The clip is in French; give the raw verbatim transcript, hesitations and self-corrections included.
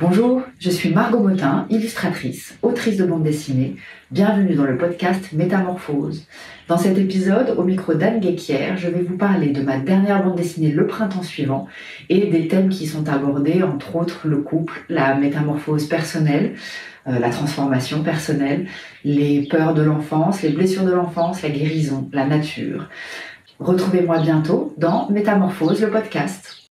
Bonjour, je suis Margaux Motin, illustratrice, autrice de bande dessinée. Bienvenue dans le podcast Métamorphose. Dans cet épisode, au micro d'Anne Guéquière, je vais vous parler de ma dernière bande dessinée, le printemps suivant, et des thèmes qui sont abordés, entre autres le couple, la métamorphose personnelle, euh, la transformation personnelle, les peurs de l'enfance, les blessures de l'enfance, la guérison, la nature. Retrouvez-moi bientôt dans Métamorphose, le podcast.